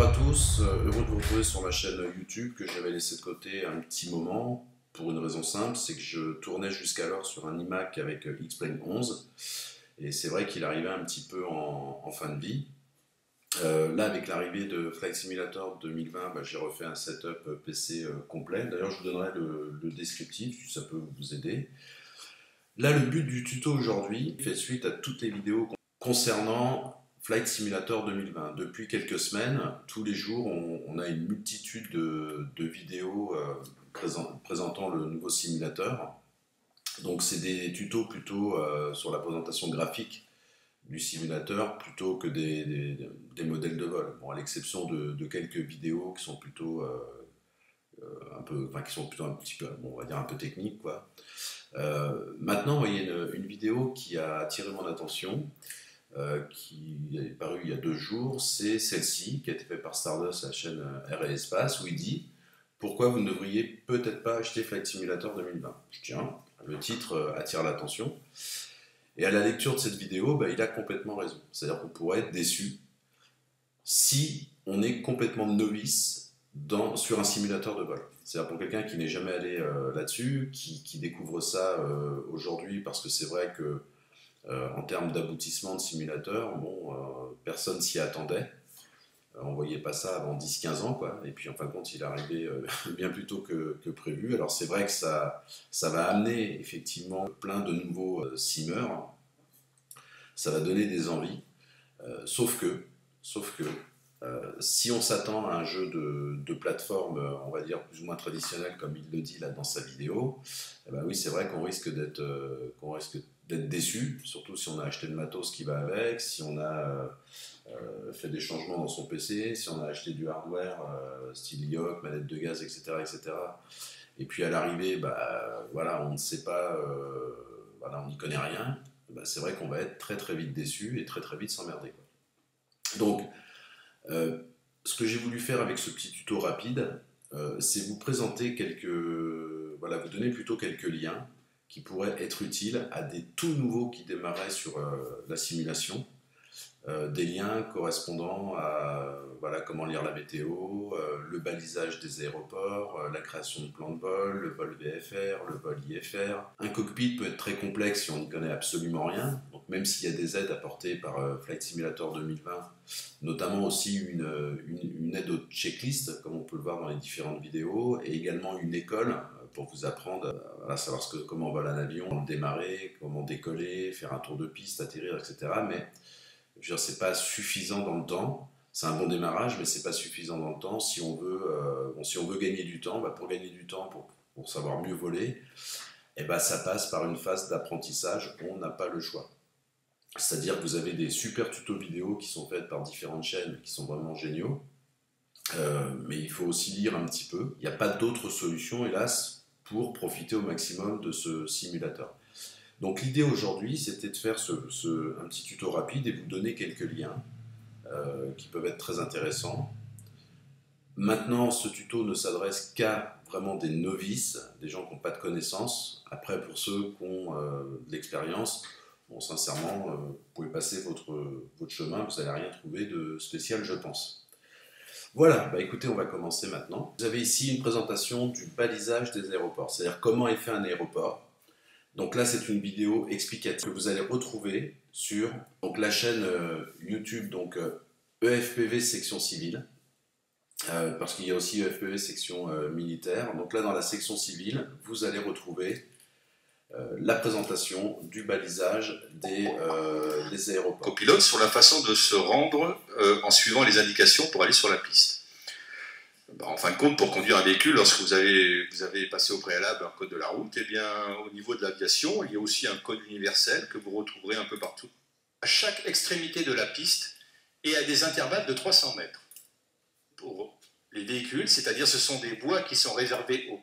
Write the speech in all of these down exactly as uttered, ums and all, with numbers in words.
Bonjour à tous, heureux de vous retrouver sur ma chaîne YouTube que j'avais laissée de côté un petit moment pour une raison simple, c'est que je tournais jusqu'alors sur un iMac avec X-Plane onze et c'est vrai qu'il arrivait un petit peu en, en fin de vie. Euh, là avec l'arrivée de Flight Simulator deux mille vingt, bah, j'ai refait un setup P C euh, complet. D'ailleurs je vous donnerai le, le descriptif si ça peut vous aider. Là le but du tuto aujourd'hui fait suite à toutes les vidéos concernant Flight Simulator deux mille vingt. Depuis quelques semaines, tous les jours, on, on a une multitude de, de vidéos euh, présent, présentant le nouveau simulateur. Donc c'est des tutos plutôt euh, sur la présentation graphique du simulateur plutôt que des, des, des modèles de vol. Bon, à l'exception de, de quelques vidéos qui sont plutôt euh, un peu, enfin qui sont plutôt un petit peu, bon, on va dire un peu techniques, quoi. Euh, maintenant, vous voyez une, une vidéo qui a attiré mon attention. Euh, qui est paru il y a deux jours, c'est celle-ci, qui a été faite par Stardust, la chaîne R et Espace, où il dit « Pourquoi vous ne devriez peut-être pas acheter Flight Simulator deux mille vingt ?» Je tiens, le titre attire l'attention. Et à la lecture de cette vidéo, bah, il a complètement raison. C'est-à-dire qu'on pourrait être déçu si on est complètement novice dans, sur un simulateur de vol. C'est-à-dire pour quelqu'un qui n'est jamais allé euh, là-dessus, qui, qui découvre ça euh, aujourd'hui, parce que c'est vrai que Euh, en termes d'aboutissement de simulateur, bon, euh, personne s'y attendait. Euh, on ne voyait pas ça avant dix quinze ans, quoi. Et puis en fin de compte, il est arrivé euh, bien plus tôt que, que prévu. Alors c'est vrai que ça, ça va amener effectivement plein de nouveaux euh, simmers. Ça va donner des envies. Euh, sauf que, sauf que euh, si on s'attend à un jeu de, de plateforme, on va dire plus ou moins traditionnel, comme il le dit là dans sa vidéo, eh ben oui, c'est vrai qu'on risque d'être... Euh, qu'on risque d'être déçu, surtout si on a acheté le matos qui va avec, si on a euh, fait des changements dans son P C, si on a acheté du hardware, euh, style I O C, manette de gaz, et cetera et cetera. Et puis à l'arrivée, bah, voilà, on ne sait pas, euh, voilà, on n'y connaît rien, bah, c'est vrai qu'on va être très très vite déçu et très très vite s'emmerder. Donc, euh, ce que j'ai voulu faire avec ce petit tuto rapide, euh, c'est vous présenter quelques... Voilà, vous donner plutôt quelques liens qui pourraient être utiles à des tout nouveaux qui démarraient sur euh, la simulation, euh, des liens correspondant à euh, voilà, comment lire la météo, euh, le balisage des aéroports, euh, la création de plans de vol, le vol V F R, le vol I F R. Un cockpit peut être très complexe si on n'y connaît absolument rien, donc même s'il y a des aides apportées par euh, Flight Simulator deux mille vingt, notamment aussi une, une, une aide aux checklists, comme on peut le voir dans les différentes vidéos, et également une école, pour vous apprendre à savoir ce que, comment vole un avion, démarrer, comment décoller, faire un tour de piste, atterrir, et cetera. Mais je veux dire, c'est pas suffisant dans le temps. C'est un bon démarrage, mais c'est pas suffisant dans le temps. Si on veut, euh, bon, si on veut gagner du temps, bah pour gagner du temps, pour, pour savoir mieux voler, et bah ça passe par une phase d'apprentissage. On n'a pas le choix. C'est-à-dire que vous avez des super tutos vidéo qui sont faites par différentes chaînes qui sont vraiment géniaux. Euh, mais il faut aussi lire un petit peu. Il n'y a pas d'autre solution, hélas, pour profiter au maximum de ce simulateur. Donc l'idée aujourd'hui, c'était de faire ce, ce, un petit tuto rapide et vous donner quelques liens euh, qui peuvent être très intéressants. Maintenant, ce tuto ne s'adresse qu'à vraiment des novices, des gens qui n'ont pas de connaissances. Après, pour ceux qui ont euh, de l'expérience, bon, sincèrement, euh, vous pouvez passer votre, votre chemin, vous n'allez rien trouver de spécial, je pense. Voilà, bah écoutez, on va commencer maintenant. Vous avez ici une présentation du balisage des aéroports, c'est-à-dire comment est fait un aéroport. Donc là, c'est une vidéo explicative que vous allez retrouver sur donc, la chaîne euh, YouTube donc, euh, E F P V Section Civile, euh, parce qu'il y a aussi E F P V Section euh, Militaire. Donc là, dans la section civile, vous allez retrouver euh, la présentation du balisage des, euh, des aéroports. Copilotes sur la façon de se rendre euh, en suivant les indications pour aller sur la piste. En fin de compte, pour conduire un véhicule, lorsque vous avez, vous avez passé au préalable un code de la route, et bien, au niveau de l'aviation, il y a aussi un code universel que vous retrouverez un peu partout. À chaque extrémité de la piste et à des intervalles de trois cents mètres. Pour les véhicules, c'est-à-dire ce sont des voies qui sont réservées aux...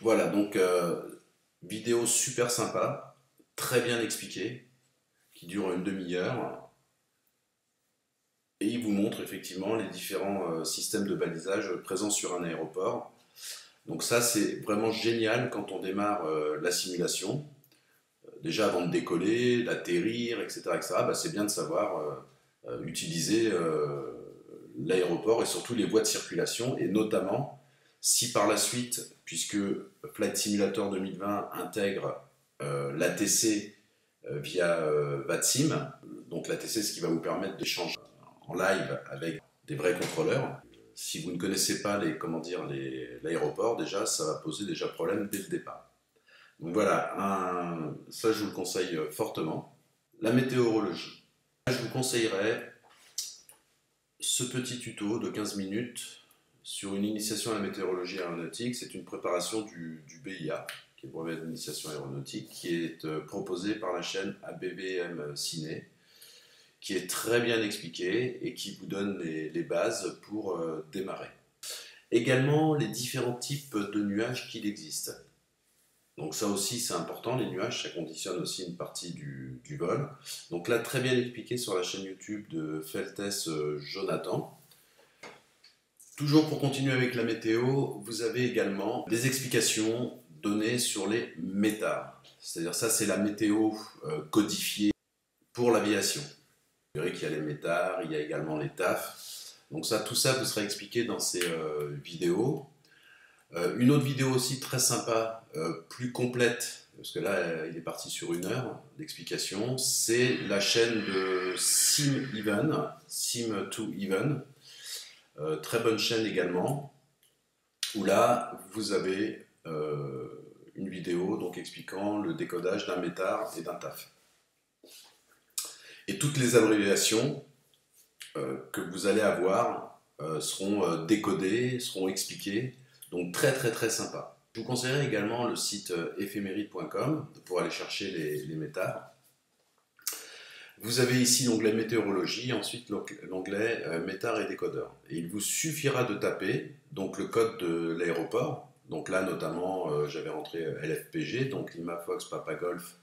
Voilà, donc euh, vidéo super sympa, très bien expliquée, qui dure une demi-heure. Et il vous montre effectivement les différents euh, systèmes de balisage présents sur un aéroport. Donc ça, c'est vraiment génial quand on démarre euh, la simulation. Euh, déjà avant de décoller, d'atterrir, et cetera, et cetera, bah, c'est bien de savoir euh, utiliser euh, l'aéroport et surtout les voies de circulation, et notamment si par la suite, puisque Flight Simulator deux mille vingt intègre euh, l'A T C euh, via euh, VATSIM, donc l'A T C, ce qui va vous permettre d'échanger en live avec des vrais contrôleurs. Si vous ne connaissez pas les, comment dire, les, l'aéroport, déjà, ça va poser déjà problème dès le départ. Donc voilà, un, ça je vous le conseille fortement. La météorologie. Je vous conseillerais ce petit tuto de quinze minutes sur une initiation à la météorologie aéronautique. C'est une préparation du, du B I A, qui est le brevet d'initiation aéronautique, qui est euh, proposé par la chaîne A B V M Ciné, qui est très bien expliqué et qui vous donne les, les bases pour euh, démarrer. Également, les différents types de nuages qu'il existe. Donc ça aussi, c'est important, les nuages, ça conditionne aussi une partie du, du vol. Donc là, très bien expliqué sur la chaîne YouTube de Feltes euh, Jonathan. Toujours pour continuer avec la météo, vous avez également des explications données sur les métars. C'est-à-dire ça, c'est la météo euh, codifiée pour l'aviation. Vous verrez qu'il y a les métars, il y a également les tafs. Donc ça, tout ça vous sera expliqué dans ces euh, vidéos. Euh, une autre vidéo aussi très sympa, euh, plus complète, parce que là, euh, il est parti sur une heure d'explication, c'est la chaîne de Sim Even, Sim deux Even, euh, très bonne chaîne également, où là, vous avez euh, une vidéo donc, expliquant le décodage d'un métar et d'un taf. Et toutes les abréviations euh, que vous allez avoir euh, seront euh, décodées, seront expliquées. Donc très très très sympa. Je vous conseillerais également le site euh, ephemeride point com pour aller chercher les, les métars. Vous avez ici l'onglet météorologie, ensuite l'onglet euh, métars et décodeurs. Et il vous suffira de taper donc, le code de l'aéroport. Donc là notamment euh, j'avais rentré L F P G, donc Lima Fox Papa Golf.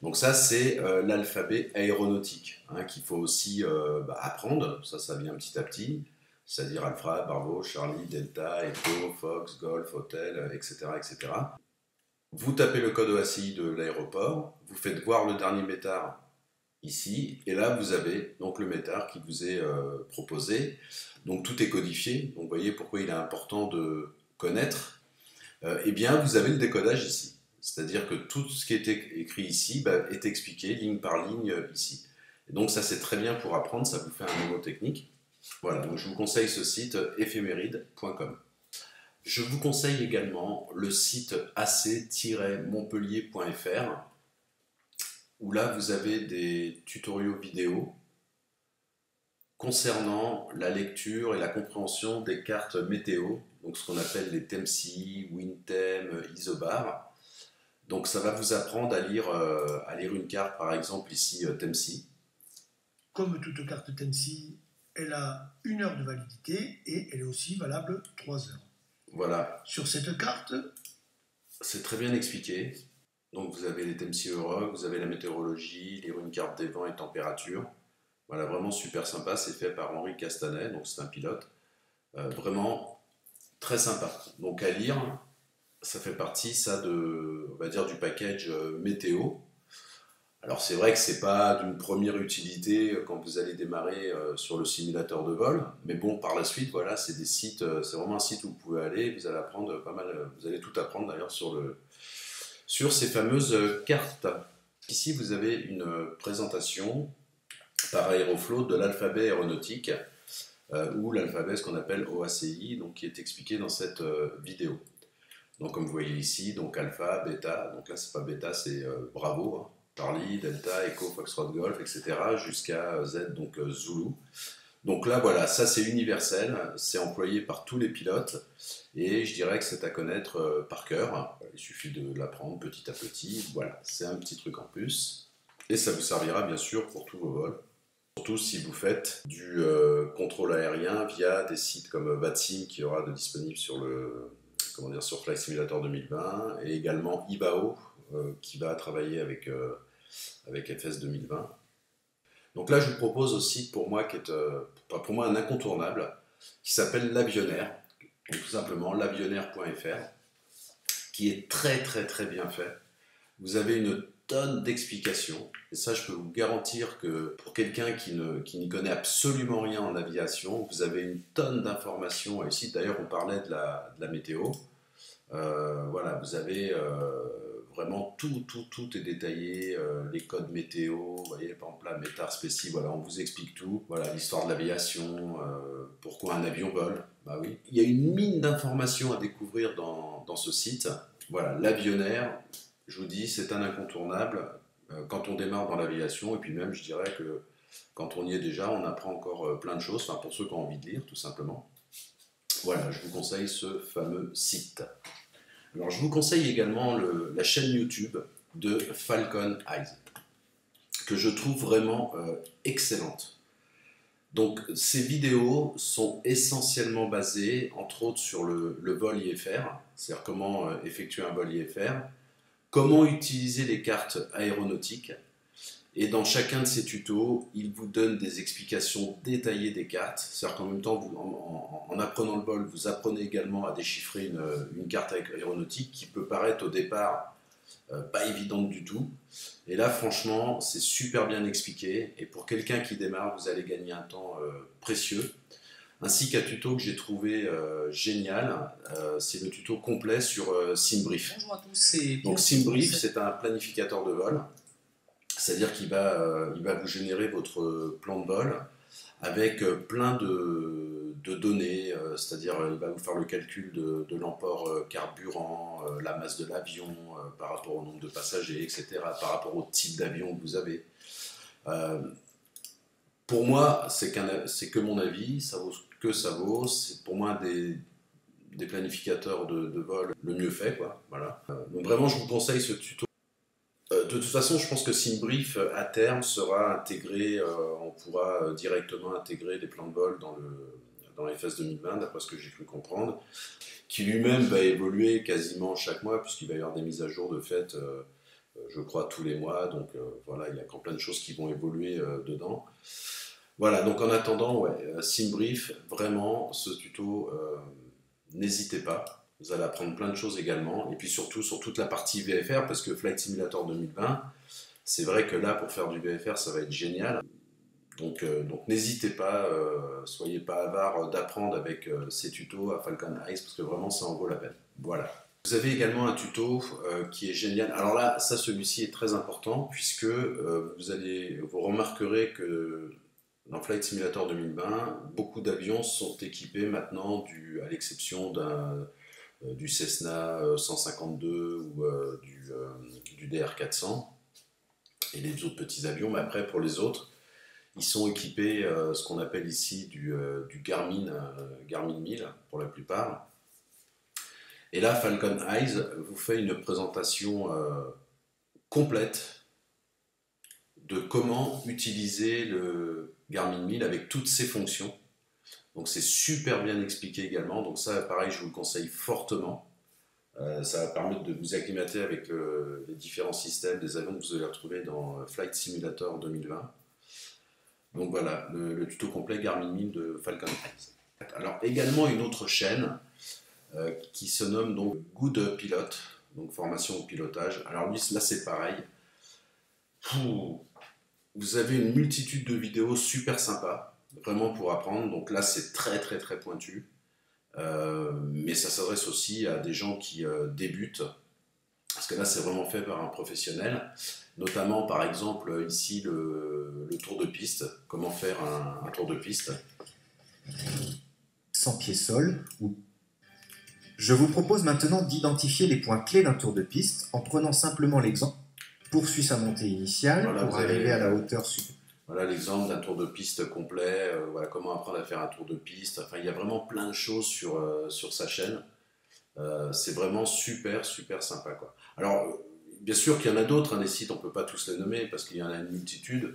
Donc ça, c'est euh, l'alphabet aéronautique hein, qu'il faut aussi euh, bah, apprendre. Ça, ça vient petit à petit. C'est-à-dire Alpha, Bravo, Charlie, Delta, Echo, Fox, Golf, Hotel, et cetera, et cetera. Vous tapez le code O A C I de l'aéroport. Vous faites voir le dernier métard ici. Et là, vous avez donc le métard qui vous est euh, proposé. Donc tout est codifié. Donc vous voyez pourquoi il est important de connaître. Euh, eh bien, vous avez le décodage ici. C'est-à-dire que tout ce qui est écrit ici bah, est expliqué ligne par ligne ici. Et donc ça c'est très bien pour apprendre, ça vous fait un niveau technique. Voilà, donc je vous conseille ce site ephemeride point com. Je vous conseille également le site a c tiret montpellier point f r où là vous avez des tutoriaux vidéo concernant la lecture et la compréhension des cartes météo, donc ce qu'on appelle les T E M S I, WinTem, Isobar. Donc ça va vous apprendre à lire, euh, à lire une carte, par exemple ici, euh, T E M S I. Comme toute carte T E M S I, elle a une heure de validité et elle est aussi valable trois heures. Voilà. Sur cette carte, c'est très bien expliqué. Donc vous avez les T E M S I Europe, vous avez la météorologie, lire une carte des vents et températures. Voilà, vraiment super sympa, c'est fait par Henri Castanet, donc c'est un pilote. Euh, vraiment très sympa. Donc à lire... Ça fait partie, ça, de, on va dire, du package euh, météo. Alors, c'est vrai que ce n'est pas d'une première utilité euh, quand vous allez démarrer euh, sur le simulateur de vol. Mais bon, par la suite, voilà, c'est des sites, euh, c'est vraiment un site où vous pouvez aller. Vous allez apprendre pas mal, euh, vous allez tout apprendre d'ailleurs sur, le, sur ces fameuses euh, cartes. Ici, vous avez une euh, présentation par Aeroflot de l'alphabet aéronautique euh, ou l'alphabet, ce qu'on appelle O A C I, donc, qui est expliqué dans cette euh, vidéo. Donc comme vous voyez ici, donc alpha, bêta, donc là c'est pas bêta, c'est euh, bravo, hein. Charlie, delta, echo, foxtrot, golf, et cetera jusqu'à euh, Z, donc euh, Zulu. Donc là voilà, ça c'est universel, c'est employé par tous les pilotes et je dirais que c'est à connaître euh, par cœur. Il suffit de l'apprendre petit à petit, voilà, c'est un petit truc en plus. Et ça vous servira bien sûr pour tous vos vols, surtout si vous faites du euh, contrôle aérien via des sites comme VATSIM qui aura de disponible sur le... Comment dire, sur Flight Simulator deux mille vingt et également I V A O euh, qui va travailler avec, euh, avec F S deux mille vingt. Donc là, je vous propose aussi pour moi, qui est, euh, pour moi un incontournable qui s'appelle L'Avionnaire, donc tout simplement l'avionnaire point f r qui est très très très bien fait. Vous avez une tonnes d'explications. Et ça, je peux vous garantir que pour quelqu'un qui ne, qui n'y connaît absolument rien en aviation, vous avez une tonne d'informations. Et ici, d'ailleurs, on parlait de la, de la météo. Euh, voilà, vous avez euh, vraiment tout, tout, tout est détaillé, euh, les codes météo, vous voyez, par exemple, la métar spécie, voilà, on vous explique tout. Voilà, l'histoire de l'aviation, euh, pourquoi un avion vole, bah oui. Il y a une mine d'informations à découvrir dans, dans ce site. Voilà, l'Avionnaire, je vous dis, c'est un incontournable euh, quand on démarre dans l'aviation, et puis même, je dirais que quand on y est déjà, on apprend encore euh, plein de choses, enfin, pour ceux qui ont envie de lire, tout simplement. Voilà, je vous conseille ce fameux site. Alors, je vous conseille également le, la chaîne YouTube de Falcon Eyes, que je trouve vraiment euh, excellente. Donc, ces vidéos sont essentiellement basées, entre autres, sur le, le vol I F R, c'est-à-dire comment euh, effectuer un vol I F R, comment utiliser les cartes aéronautiques. Et dans chacun de ces tutos, il vous donne des explications détaillées des cartes. C'est-à-dire qu'en même temps, vous, en, en, en apprenant le vol, vous apprenez également à déchiffrer une, une carte aéronautique qui peut paraître au départ euh, pas évidente du tout. Et là, franchement, c'est super bien expliqué. Et pour quelqu'un qui démarre, vous allez gagner un temps euh, précieux. Ainsi qu'un tuto que j'ai trouvé euh, génial, euh, c'est le tuto complet sur euh, SimBrief. Bonjour à tous. Donc SimBrief, c'est un planificateur de vol. C'est-à-dire qu'il va, euh, il va vous générer votre plan de vol avec euh, plein de, de données, euh, c'est-à-dire euh, il va vous faire le calcul de, de l'emport euh, carburant, euh, la masse de l'avion euh, par rapport au nombre de passagers, et cetera, par rapport au type d'avion que vous avez. Euh, pour moi, c'est qu'un, c'est que mon avis, ça vaut ce que ça vaut, c'est pour moi des, des planificateurs de, de vol le mieux fait, quoi, voilà. Euh, donc vraiment, je vous conseille ce tuto. De toute façon, je pense que SimBrief, à terme, sera intégré, euh, on pourra directement intégrer les plans de vol dans, le, dans les F S deux mille vingt, d'après ce que j'ai cru comprendre, qui lui-même va évoluer quasiment chaque mois, puisqu'il va y avoir des mises à jour de fait, euh, je crois, tous les mois. Donc euh, voilà, il y a quand plein de choses qui vont évoluer euh, dedans. Voilà, donc en attendant, ouais, SimBrief, vraiment, ce tuto, euh, n'hésitez pas. Vous allez apprendre plein de choses également, et puis surtout sur toute la partie V F R, parce que Flight Simulator deux mille vingt, c'est vrai que là, pour faire du V F R, ça va être génial. Donc, euh, donc n'hésitez pas, euh, soyez pas avares d'apprendre avec euh, ces tutos à Falcon Eyes, parce que vraiment, ça en vaut la peine. Voilà. Vous avez également un tuto euh, qui est génial. Alors là, ça, celui-ci est très important, puisque euh, vous, allez, vous remarquerez que dans Flight Simulator deux mille vingt, beaucoup d'avions sont équipés maintenant, du, à l'exception d'un... Euh, du Cessna cent cinquante-deux ou euh, du, euh, du D R quatre cents et les autres petits avions, mais après pour les autres, ils sont équipés euh, ce qu'on appelle ici du, euh, du Garmin, euh, Garmin mille pour la plupart. Et là, Falcon Eyes vous fait une présentation euh, complète de comment utiliser le Garmin mille avec toutes ses fonctions. Donc c'est super bien expliqué également, donc ça pareil je vous le conseille fortement, euh, ça va permettre de vous acclimater avec euh, les différents systèmes des avions que vous allez retrouver dans Flight Simulator deux mille vingt. Donc voilà, le, le tuto complet Garmin mille de Falcon Eyes. Alors également une autre chaîne euh, qui se nomme donc Good Pilot, donc formation au pilotage. Alors lui là c'est pareil, Pouh, vous avez une multitude de vidéos super sympas. Vraiment pour apprendre, donc là c'est très très très pointu, euh, mais ça s'adresse aussi à des gens qui euh, débutent, parce que là c'est vraiment fait par un professionnel, notamment par exemple ici le, le tour de piste, comment faire un, un tour de piste. Sans pied sol, ou... Je vous propose maintenant d'identifier les points clés d'un tour de piste en prenant simplement l'exemple, poursuit sa montée initiale voilà, pour arriver avez... à la hauteur supérieure. Voilà l'exemple d'un tour de piste complet, euh, voilà comment apprendre à faire un tour de piste. Enfin, il y a vraiment plein de choses sur, euh, sur sa chaîne. Euh, c'est vraiment super, super sympa, quoi. Alors, bien sûr qu'il y en a d'autres, hein, des sites, on ne peut pas tous les nommer parce qu'il y en a une multitude.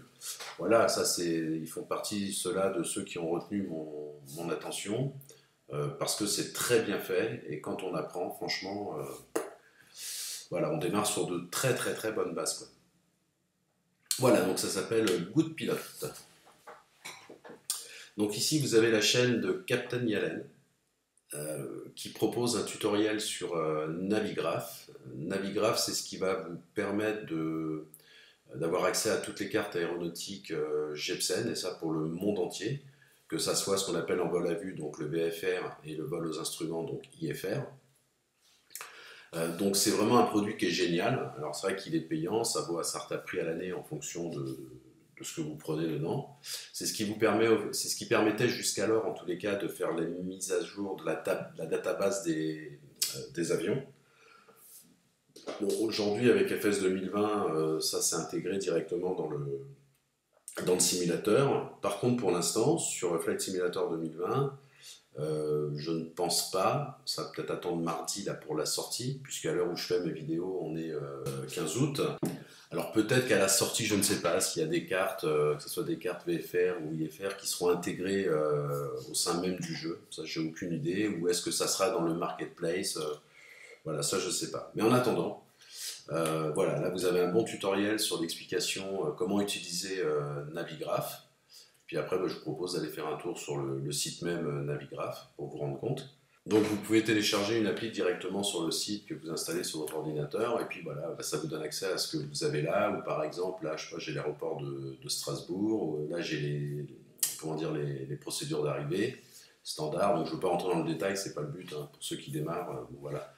Voilà, ça c'est, ils font partie, ceux-là, de ceux qui ont retenu mon, mon attention euh, parce que c'est très bien fait et quand on apprend, franchement, euh, voilà, on démarre sur de très, très, très bonnes bases, quoi. Voilà, donc ça s'appelle Good Pilot. Donc ici, vous avez la chaîne de Captain Yalen, euh, qui propose un tutoriel sur euh, Navigraph. Navigraph, c'est ce qui va vous permettre de d'avoir accès à toutes les cartes aéronautiques euh, Jeppesen, et ça pour le monde entier, que ça soit ce qu'on appelle en vol à vue, donc le V F R, et le vol aux instruments, donc I F R. Euh, donc c'est vraiment un produit qui est génial. Alors c'est vrai qu'il est payant, ça vaut un certain prix à l'année en fonction de, de ce que vous prenez dedans. C'est ce qui vous permet, c'est ce qui permettait jusqu'alors en tous les cas de faire les mises à jour de la, de la database des, euh, des avions. Bon, aujourd'hui, avec F S deux mille vingt, euh, ça s'est intégré directement dans le, dans le simulateur. Par contre, pour l'instant, sur Flight Simulator deux mille vingt, euh, je ne pense pas, ça va peut-être attendre mardi là, pour la sortie, puisqu'à l'heure où je fais mes vidéos, on est euh, quinze août. Alors peut-être qu'à la sortie, je ne sais pas, s'il y a des cartes, euh, que ce soit des cartes V F R ou I F R, qui seront intégrées euh, au sein même du jeu. Ça, j'ai aucune idée. Ou est-ce que ça sera dans le marketplace? euh, Voilà, ça je ne sais pas. Mais en attendant, euh, voilà, là vous avez un bon tutoriel sur l'explication euh, comment utiliser euh, Navigraph. Puis après, bah, je vous propose d'aller faire un tour sur le, le site même euh, Navigraph pour vous rendre compte. Donc vous pouvez télécharger une appli directement sur le site que vous installez sur votre ordinateur. Et puis voilà, bah, ça vous donne accès à ce que vous avez là. Ou par exemple, là, je sais pas, j'ai l'aéroport de, de Strasbourg. Là, j'ai les, comment dire, les, les procédures d'arrivée standard. Donc je ne veux pas rentrer dans le détail, ce n'est pas le but hein, pour ceux qui démarrent. Euh, voilà.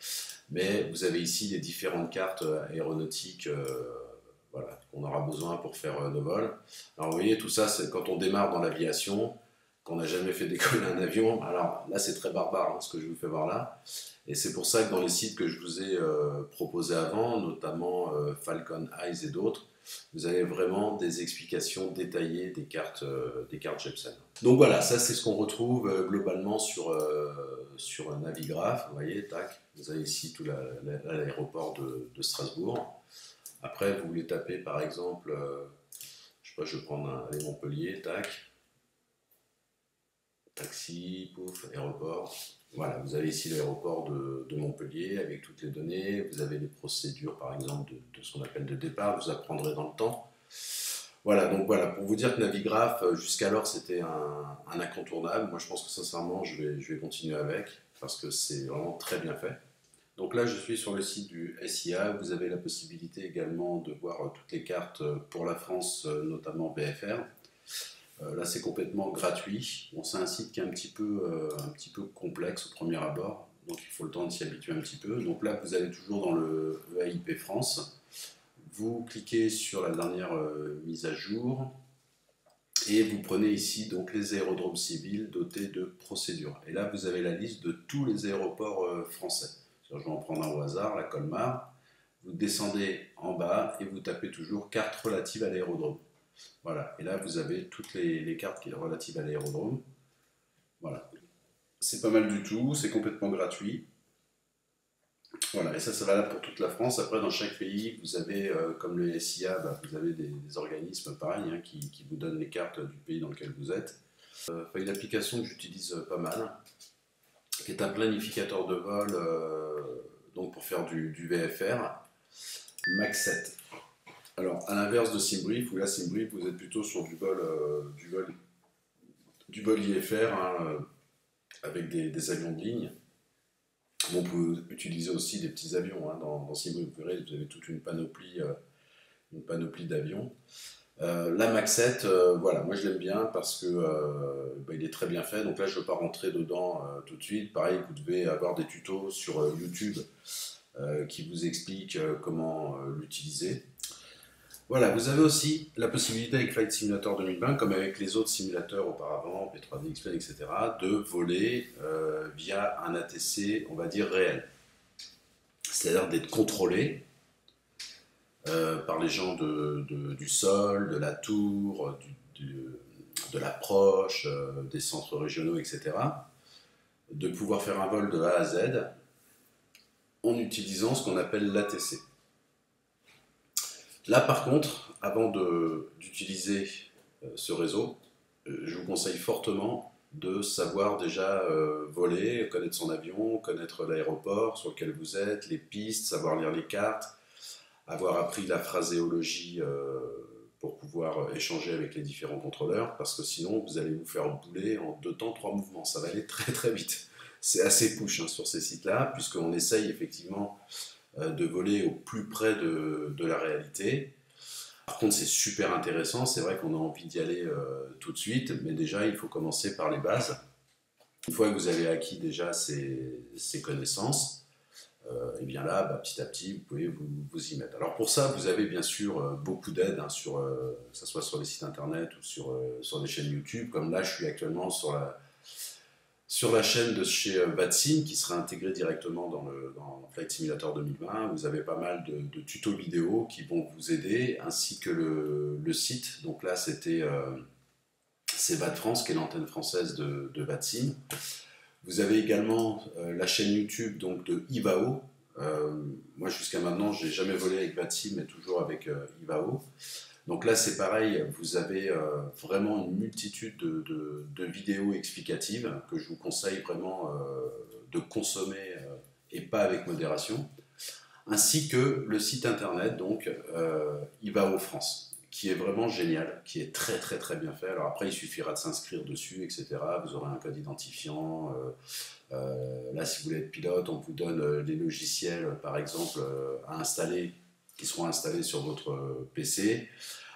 Mais vous avez ici les différentes cartes aéronautiques euh, voilà, qu'on aura besoin pour faire euh, nos vols. Alors vous voyez, tout ça, c'est quand on démarre dans l'aviation, qu'on n'a jamais fait décoller un avion. Alors là, c'est très barbare hein, ce que je vous fais voir là. Et c'est pour ça que dans les sites que je vous ai euh, proposés avant, notamment euh, Falcon Eyes et d'autres, vous avez vraiment des explications détaillées des cartes, euh, des cartes Jeppesen. Donc voilà, ça c'est ce qu'on retrouve euh, globalement sur, euh, sur un Navigraph. Vous voyez, tac, vous avez ici tout l'aéroport la, la, de, de Strasbourg. Après, vous voulez taper par exemple, euh, je sais pas, je vais prendre un allez, Montpellier, tac, taxi, pouf, aéroport. Voilà, vous avez ici l'aéroport de, de Montpellier avec toutes les données. Vous avez les procédures, par exemple, de, de ce qu'on appelle de départ. Vous apprendrez dans le temps. Voilà, donc voilà, pour vous dire que Navigraph, jusqu'alors, c'était un, un incontournable. Moi, je pense que sincèrement, je vais, je vais continuer avec parce que c'est vraiment très bien fait. Donc là, je suis sur le site du S I A. Vous avez la possibilité également de voir toutes les cartes pour la France, notamment B F R. Euh, là, c'est complètement gratuit. Bon, c'est un site qui est un petit, peu, euh, un petit peu complexe au premier abord, donc il faut le temps de s'y habituer un petit peu. Donc là, vous allez toujours dans le E A I P France. Vous cliquez sur la dernière euh, mise à jour et vous prenez ici donc, les aérodromes civils dotés de procédures. Et là, vous avez la liste de tous les aéroports euh, français. Je vais en prendre un au hasard, la Colmar. Vous descendez en bas et vous tapez toujours « carte relative à l'aérodrome ». Voilà, et là vous avez toutes les, les cartes qui sont relatives à l'aérodrome. Voilà, c'est pas mal du tout, c'est complètement gratuit. Voilà, et ça c'est valable pour toute la France. Après, dans chaque pays, vous avez, euh, comme le S I A, bah, vous avez des, des organismes pareils hein, qui, qui vous donnent les cartes du pays dans lequel vous êtes. Euh, une application que j'utilise pas mal, qui est un planificateur de vol euh, donc pour faire du, du V F R, Max sept. Alors, à l'inverse de SimBrief, où là, SimBrief, vous êtes plutôt sur du vol, euh, du vol, du vol I F R, hein, avec des, des avions de ligne. Bon, vous pouvez utiliser aussi des petits avions. Hein, dans, dans SimBrief, vous verrez, vous avez toute une panoplie, euh, une panoplie d'avions. Euh, la Max sept, euh, voilà, moi je l'aime bien parce que euh, bah, il est très bien fait. Donc là, je ne veux pas rentrer dedans euh, tout de suite. Pareil, vous devez avoir des tutos sur euh, YouTube euh, qui vous expliquent euh, comment euh, l'utiliser. Voilà, vous avez aussi la possibilité avec Flight Simulator deux mille vingt, comme avec les autres simulateurs auparavant, P trois D, X-Plane, et cetera, de voler euh, via un A T C, on va dire, réel. C'est-à-dire d'être contrôlé euh, par les gens de, de, du sol, de la tour, du, du, de l'approche, euh, des centres régionaux, et cetera, de pouvoir faire un vol de A à Z en utilisant ce qu'on appelle l'A T C. Là, par contre, avant d'utiliser euh, ce réseau, euh, je vous conseille fortement de savoir déjà euh, voler, connaître son avion, connaître l'aéroport sur lequel vous êtes, les pistes, savoir lire les cartes, avoir appris la phraséologie euh, pour pouvoir échanger avec les différents contrôleurs, parce que sinon, vous allez vous faire bouler en deux temps, trois mouvements. Ça va aller très très vite. c'est assez push hein, sur ces sites-là, puisqu'on essaye effectivement euh, de voler au plus près de, de la réalité. Par contre, c'est super intéressant, c'est vrai qu'on a envie d'y aller euh, tout de suite, mais déjà, il faut commencer par les bases. Une fois que vous avez acquis déjà ces, ces connaissances, Euh, et bien là, bah, petit à petit, vous pouvez vous, vous y mettre. Alors pour ça, vous avez bien sûr euh, beaucoup d'aide, hein, sur, euh, que ce soit sur les sites internet ou sur, euh, sur des chaînes YouTube, comme là je suis actuellement sur la, sur la chaîne de chez euh, VATSIM, qui sera intégrée directement dans, le, dans Flight Simulator deux mille vingt. Vous avez pas mal de, de tutos vidéo qui vont vous aider, ainsi que le, le site. Donc là, c'était euh, c'est VATFrance, qui est l'antenne française de, de VATSIM. Vous avez également euh, la chaîne YouTube donc, de I V A O. Euh, moi, jusqu'à maintenant, je n'ai jamais volé avec VATSIM, mais toujours avec euh, I V A O. Donc là, c'est pareil, vous avez euh, vraiment une multitude de, de, de vidéos explicatives que je vous conseille vraiment euh, de consommer euh, et pas avec modération. Ainsi que le site internet, donc euh, I V A O France, qui est vraiment génial, qui est très très très bien fait. Alors après, il suffira de s'inscrire dessus, et cetera. Vous aurez un code identifiant. Euh, euh, là, si vous voulez être pilote, on vous donne des logiciels, par exemple, euh, à installer, qui seront installés sur votre P C.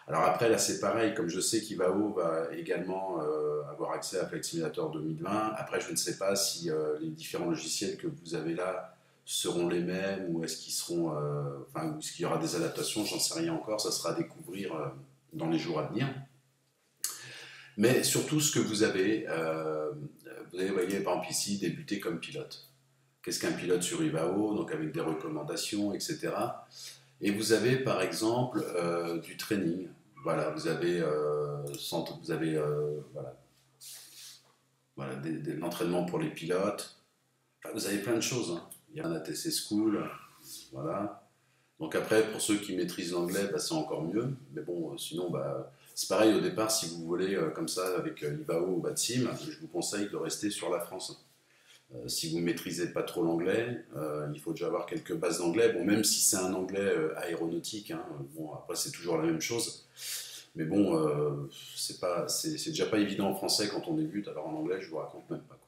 Alors après, là, c'est pareil. Comme je sais qu'I V A O va également euh, avoir accès à Flight Simulator deux mille vingt, après, je ne sais pas si euh, les différents logiciels que vous avez là seront les mêmes, ou est-ce qu'ils seront, euh, enfin, est-ce qu'il y aura des adaptations, j'en sais rien encore, ça sera à découvrir euh, dans les jours à venir. Mais surtout, ce que vous avez, euh, vous avez, voyez, par exemple ici, débuter comme pilote. Qu'est-ce qu'un pilote sur I V A O, donc avec des recommandations, et cetera. Et vous avez, par exemple, euh, du training. Voilà, vous avez, euh, centre, vous avez, euh, voilà, voilà, des, des, l'entraînement pour les pilotes. Enfin, vous avez plein de choses, hein. Il y a un A T C School, voilà. Donc après, pour ceux qui maîtrisent l'anglais, bah, c'est encore mieux. Mais bon, sinon, bah, c'est pareil au départ, si vous volez euh, comme ça avec euh, I V A O ou VATSIM, je vous conseille de rester sur la France. Euh, si vous ne maîtrisez pas trop l'anglais, euh, il faut déjà avoir quelques bases d'anglais. Bon, même si c'est un anglais euh, aéronautique, hein, bon, après c'est toujours la même chose. Mais bon, euh, c'est pas, c'est, c'est déjà pas évident en français quand on débute, alors en anglais, je vous raconte même pas, quoi.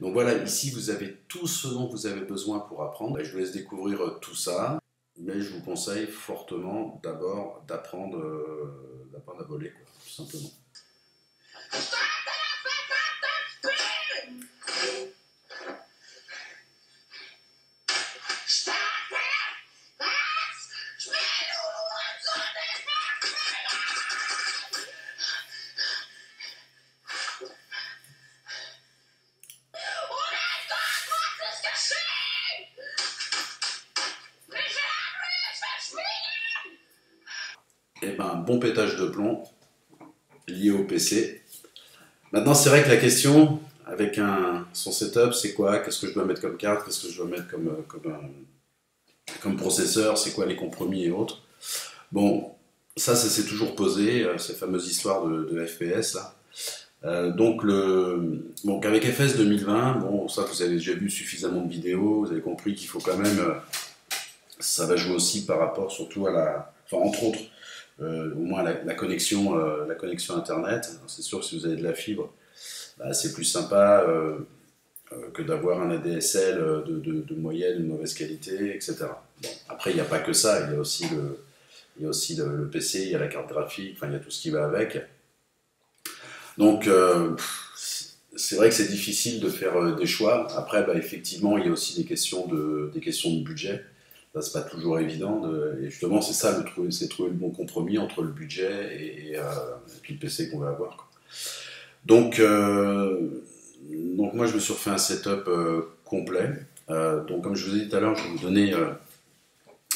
Donc voilà, ici vous avez tout ce dont vous avez besoin pour apprendre. Je vous laisse découvrir tout ça, mais je vous conseille fortement d'abord d'apprendre euh, d'apprendre à voler, quoi, tout simplement. Un bon pétage de plomb lié au P C. Maintenant, c'est vrai que la question avec un, son setup, c'est quoi? Qu'est-ce que je dois mettre comme carte? Qu'est-ce que je dois mettre comme, comme, un, comme processeur? C'est quoi les compromis et autres? Bon, ça, ça s'est toujours posé, ces fameuses histoires de, de F P S là. Euh, donc, le, donc, avec F S deux mille vingt, bon, ça, vous avez déjà vu suffisamment de vidéos, vous avez compris qu'il faut quand même. Ça va jouer aussi par rapport, surtout à la. Enfin, entre autres. Euh, au moins la, la, connexion, euh, la connexion internet. C'est sûr que si vous avez de la fibre, bah, c'est plus sympa euh, euh, que d'avoir un A D S L de, de, de moyenne ou de mauvaise qualité, et cetera. Bon, après, il n'y a pas que ça, il y a aussi, le, il y a aussi le, le P C, il y a la carte graphique, enfin, il y a tout ce qui va avec. Donc, euh, c'est vrai que c'est difficile de faire des choix. Après, bah, effectivement, il y a aussi des questions de, des questions de budget. C'est pas toujours évident, de, et justement c'est ça, le trouver, c'est trouver le bon compromis entre le budget et, et, euh, et puis le P C qu'on va avoir, quoi. Donc, euh, donc moi je me suis refait un setup euh, complet, euh, donc comme je vous ai dit tout à l'heure, je vais vous donner euh,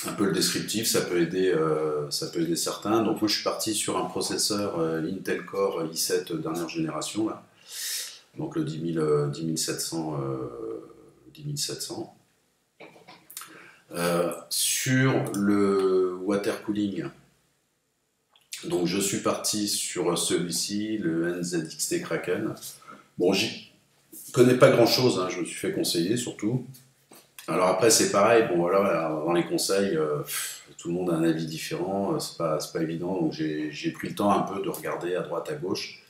un peu le descriptif, ça peut aider, euh, ça peut aider certains. Donc moi je suis parti sur un processeur euh, Intel Core i sept euh, dernière génération, là. Donc le dix mille sept cents. Euh, sur le water cooling, donc je suis parti sur celui-ci, le N Z X T Kraken. Bon, j'y connais pas grand chose, hein, je me suis fait conseiller surtout. Alors après, c'est pareil, bon voilà, dans les conseils, euh, tout le monde a un avis différent, c'est pas, c'est pas évident, donc j'ai pris le temps un peu de regarder à droite à gauche.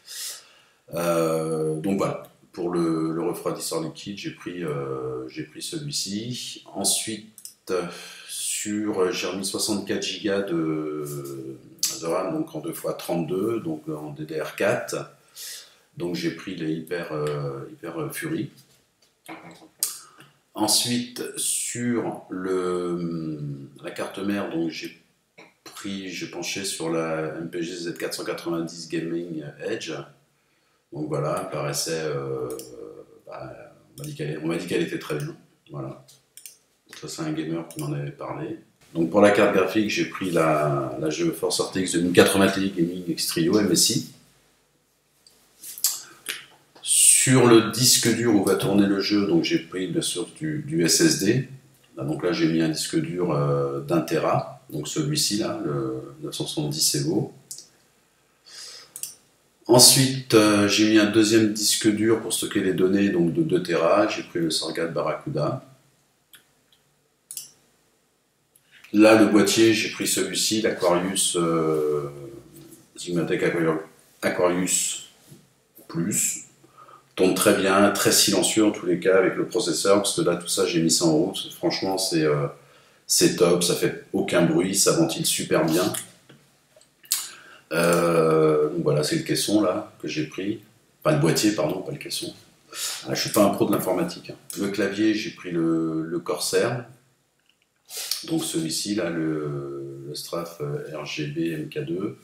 Euh, donc voilà. Pour le, le refroidisseur liquide, j'ai pris, euh, j'ai pris celui-ci. Ensuite, sur, j'ai remis soixante-quatre gigas de, de RAM, donc en deux fois trente-deux, donc en D D R quatre. Donc j'ai pris les Hyper, euh, Hyper Fury. Ensuite, sur le, la carte mère, donc j'ai pris, j'ai penché sur la M P G Z quatre cent quatre-vingt-dix Gaming Edge. Donc voilà, elle paraissait, euh, bah, on m'a dit qu'elle qu était très bien, voilà. Ça c'est un gamer qui m'en avait parlé. Donc pour la carte graphique, j'ai pris la, la GeForce R T X de mille quatre-vingts Ti Gaming X-Trio M S I. Sur le disque dur où va tourner le jeu, donc j'ai pris bien sûr du, du S S D. Là, donc là j'ai mis un disque dur euh, d'un Tera, donc celui-ci là, le neuf cent soixante-dix Evo. Ensuite, euh, j'ai mis un deuxième disque dur pour stocker les données, donc de deux Tera. J'ai pris le Sargat Barracuda. Là, le boîtier, j'ai pris celui-ci, l'Aquarius euh, Zygmatech Aquarius Plus. Tombe très bien, très silencieux en tous les cas avec le processeur, parce que là, tout ça, j'ai mis ça en route. Franchement, c'est euh, c'est top, ça fait aucun bruit, ça ventile super bien. Euh, donc voilà, c'est le caisson là que j'ai pris, pas le boîtier pardon, pas le caisson. Là, je suis pas un pro de l'informatique, hein. Le clavier, j'ai pris le, le Corsair, donc celui-ci là, le, le Strafe R G B M K deux.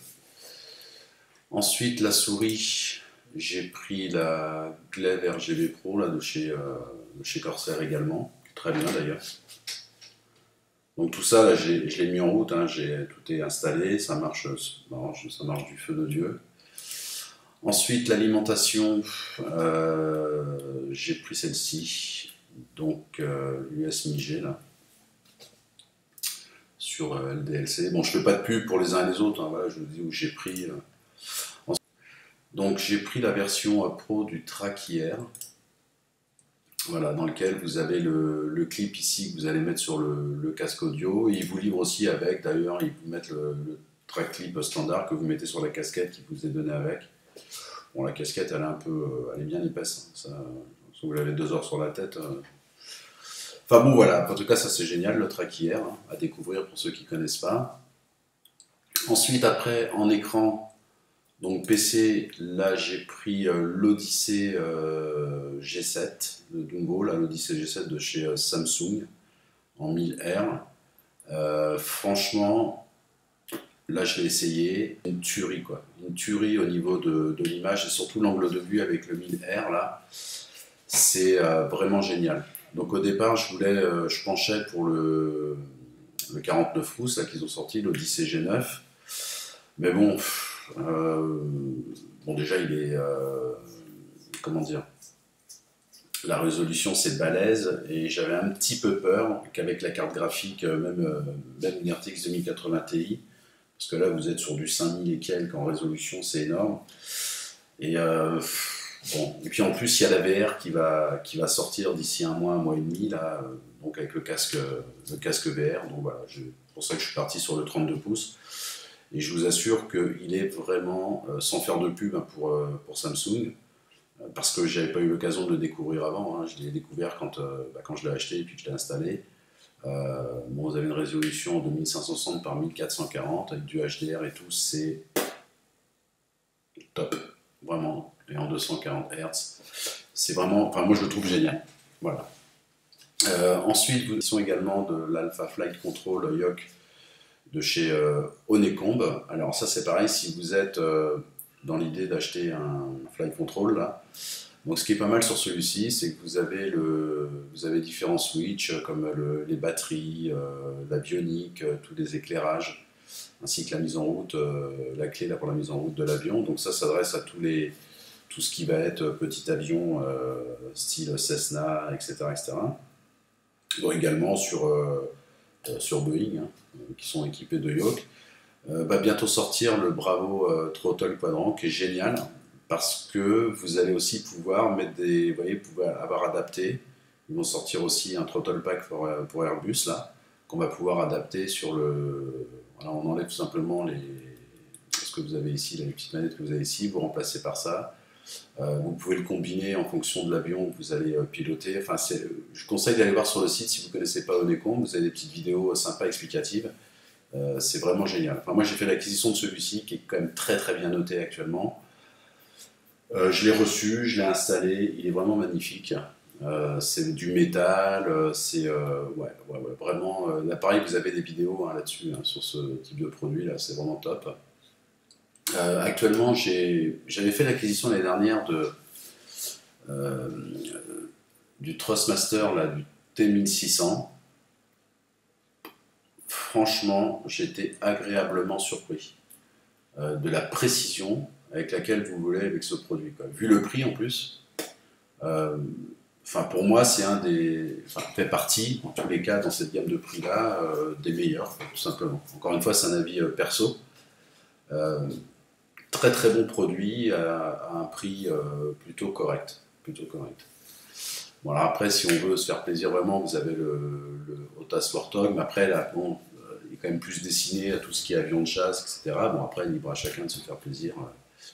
Ensuite la souris, j'ai pris la Glaive R G B Pro là de chez, euh, de chez Corsair également, très bien d'ailleurs. Donc tout ça, là, je l'ai mis en route, hein, tout est installé, ça marche, ça marche du feu de Dieu. Ensuite, l'alimentation, euh, j'ai pris celle-ci, donc euh, l'U S M I G là, sur euh, L D L C. Bon, je ne fais pas de pub pour les uns et les autres, hein, voilà, je vous dis où j'ai pris. Euh, en... Donc j'ai pris la version euh, pro du TrackIR. Voilà, dans lequel vous avez le, le clip ici que vous allez mettre sur le, le casque audio. Et ils vous livrent aussi avec, d'ailleurs, ils vous mettent le, le track clip standard que vous mettez sur la casquette qui vous est donnée avec. Bon, la casquette, elle est, un peu, elle est bien épaisse. Ça, si vous l'avez deux heures sur la tête. Euh... Enfin bon, voilà. En tout cas, ça c'est génial, le TrackIR, hein, à découvrir pour ceux qui ne connaissent pas. Ensuite, après, en écran... Donc P C, là j'ai pris euh, l'Odyssey euh, G sept de Dumbo, là l'Odyssey G sept de chez euh, Samsung en mille R. Euh, franchement, là je l'ai essayé, une tuerie quoi, une tuerie au niveau de, de l'image et surtout l'angle de vue avec le mille R là, c'est euh, vraiment génial. Donc au départ je voulais, euh, je penchais pour le, le quarante-neuf pouces là qu'ils ont sorti, l'Odyssey G neuf, mais bon. Pff, Euh, bon déjà il est euh, comment dire, la résolution c'est balèze et j'avais un petit peu peur qu'avec la carte graphique même, même une R T X deux mille quatre-vingts Ti, parce que là vous êtes sur du cinq mille et quelques en résolution, c'est énorme. Et, euh, bon. Et puis en plus il y a la V R qui va, qui va sortir d'ici un mois, un mois et demi là, donc avec le casque, le casque V R, donc voilà, c'est pour ça que je suis parti sur le trente-deux pouces. Et je vous assure qu'il est vraiment, euh, sans faire de pub hein, pour, euh, pour Samsung, euh, parce que je n'avais pas eu l'occasion de le découvrir avant, hein, je l'ai découvert quand, euh, bah, quand je l'ai acheté et puis que je l'ai installé. Euh, bon, vous avez une résolution en deux mille cinq cent soixante par mille quatre cent quarante avec du H D R et tout, c'est top, vraiment. Et en deux cent quarante hertz, c'est vraiment, enfin moi je le trouve génial, voilà. Euh, ensuite, vous avez également de l'Alpha Flight Control Y O C de chez euh, Honeycomb. Alors ça c'est pareil, si vous êtes euh, dans l'idée d'acheter un Flight Control là, donc ce qui est pas mal sur celui-ci, c'est que vous avez, le, vous avez différents switches comme le, les batteries, euh, la bionique, euh, tous les éclairages, ainsi que la mise en route, euh, la clé là pour la mise en route de l'avion. Donc ça s'adresse à tous les, tout ce qui va être petit avion euh, style Cessna, et cetera, et cetera. Donc également sur... Euh, sur Boeing, hein, qui sont équipés de Y O C, euh, va bientôt sortir le Bravo euh, Throttle Quadrant, qui est génial, parce que vous allez aussi pouvoir mettre des, vous voyez, pouvoir avoir adapté, ils vont sortir aussi un Throttle Pack pour, pour Airbus, là, qu'on va pouvoir adapter sur le... Voilà, on enlève tout simplement les... ce que vous avez ici, la petite manette que vous avez ici, vous remplacez par ça, Euh, vous pouvez le combiner en fonction de l'avion que vous allez euh, piloter. Enfin, je conseille d'aller voir sur le site si vous ne connaissez pas Honeycomb. Vous avez des petites vidéos euh, sympas, explicatives. Euh, c'est vraiment génial. Enfin, moi, j'ai fait l'acquisition de celui-ci qui est quand même très très bien noté actuellement. Euh, je l'ai reçu, je l'ai installé. Il est vraiment magnifique. Euh, c'est du métal. C'est euh, ouais, ouais, ouais, vraiment. Euh, là, pareil, vous avez des vidéos hein, là-dessus hein, sur ce type de produit. Là, c'est vraiment top. Euh, actuellement, j'avais fait l'acquisition l'année dernière de, euh, du Thrustmaster, là, du T mille six cents. Franchement, j'étais agréablement surpris euh, de la précision avec laquelle vous voulez avec ce produit, quoi. Vu le prix en plus, euh, pour moi, c'est un des, fait partie, en tous les cas, dans cette gamme de prix-là, euh, des meilleurs, tout simplement. Encore une fois, c'est un avis euh, perso. Euh, Très très bon produit à, à un prix euh, plutôt correct, plutôt correct. Voilà, après si on veut se faire plaisir vraiment, vous avez le, le Otas Warthog, mais après là, bon, euh, il est quand même plus destiné à tout ce qui est avion de chasse, et cetera. Bon, après libre à chacun de se faire plaisir euh,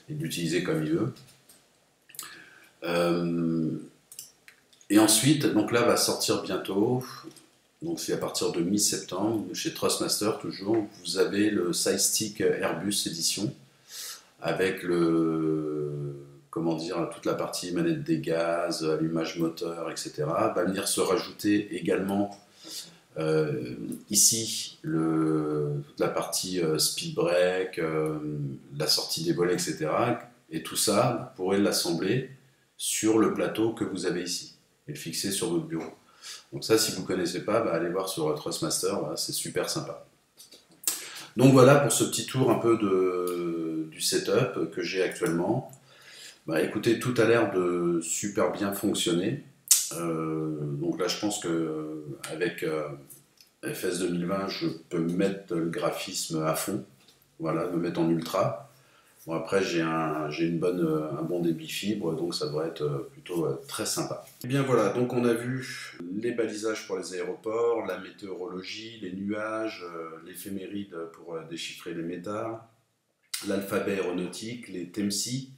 et d'utiliser comme il veut. Euh, et ensuite, donc là va sortir bientôt, donc c'est à partir de mi-septembre, chez Thrustmaster toujours, vous avez le Sidestick Airbus Edition, avec le, comment dire, toute la partie manette des gaz, allumage moteur, et cetera. Va venir se rajouter également euh, ici le, toute la partie euh, speed brake, euh, la sortie des volets, et cetera. Et tout ça, vous pourrez l'assembler sur le plateau que vous avez ici et le fixer sur votre bureau. Donc ça, si vous ne connaissez pas, bah, allez voir sur Thrustmaster, c'est super sympa. Donc voilà pour ce petit tour un peu de, du setup que j'ai actuellement. Bah, écoutez, tout a l'air de super bien fonctionner. Euh, donc là, je pense qu'avec euh, F S deux mille vingt, je peux mettre le graphisme à fond. Voilà, me mettre en ultra. Bon, après, j'ai un, une bonne, un bon débit fibre, donc ça devrait être plutôt euh, très sympa. Et bien voilà, donc on a vu les balisages pour les aéroports, la météorologie, les nuages, euh, l'éphéméride pour euh, déchiffrer les métals, l'alphabet aéronautique, les T M S I,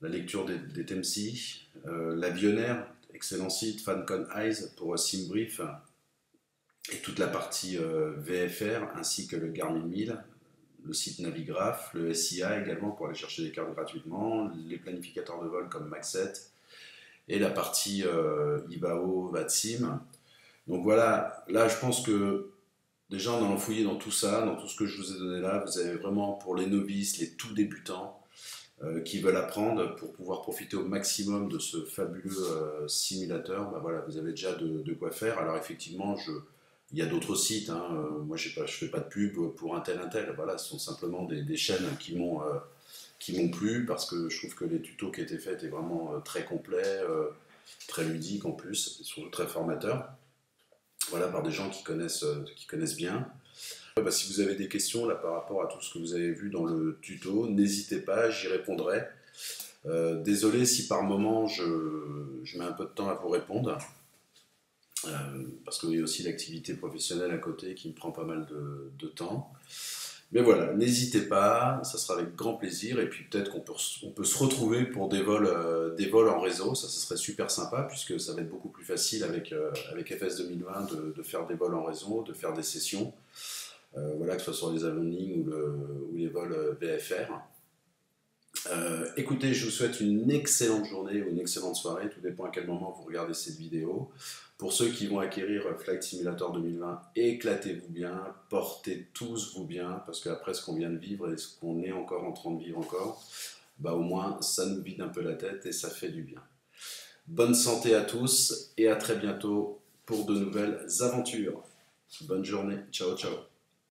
la lecture des, des T M S I, euh, l'Avionnaire, excellent site, Falcon Eyes pour euh, SimBrief, et toute la partie euh, V F R, ainsi que le Garmin mille. Le site Navigraph, le S I A également pour aller chercher des cartes gratuitement, les planificateurs de vol comme Max sept et la partie euh, I V A O VATSIM. Donc voilà, là je pense que déjà en allant fouiller dans tout ça, dans tout ce que je vous ai donné là, vous avez vraiment pour les novices, les tout débutants euh, qui veulent apprendre pour pouvoir profiter au maximum de ce fabuleux euh, simulateur. Bah voilà, vous avez déjà de, de quoi faire. Alors effectivement, je... il y a d'autres sites, hein. Moi je ne fais pas de pub pour un tel, un tel, voilà, ce sont simplement des, des chaînes qui m'ont euh, plu parce que je trouve que les tutos qui étaient faits étaient vraiment euh, très complets, euh, très ludiques en plus, et surtout très formateurs, voilà, par des gens qui connaissent, euh, qui connaissent bien. Bah, si vous avez des questions là, par rapport à tout ce que vous avez vu dans le tuto, n'hésitez pas, j'y répondrai. Euh, désolé si par moment je, je mets un peu de temps à vous répondre. Euh, parce qu'il y a aussi l'activité professionnelle à côté qui me prend pas mal de, de temps. Mais voilà, n'hésitez pas, ça sera avec grand plaisir. Et puis peut-être qu'on peut, on peut se retrouver pour des vols, euh, des vols en réseau, ça, ça serait super sympa puisque ça va être beaucoup plus facile avec, euh, avec F S deux mille vingt de, de faire des vols en réseau, de faire des sessions, euh, voilà, que ce soit sur les avions de ligne ou, le, ou les vols V F R. Euh, écoutez, je vous souhaite une excellente journée ou une excellente soirée, tout dépend à quel moment vous regardez cette vidéo. Pour ceux qui vont acquérir Flight Simulator deux mille vingt, éclatez-vous bien, portez tous vous bien, parce qu'après ce qu'on vient de vivre et ce qu'on est encore en train de vivre encore, bah au moins ça nous vide un peu la tête et ça fait du bien. Bonne santé à tous et à très bientôt pour de nouvelles aventures. Bonne journée, ciao ciao.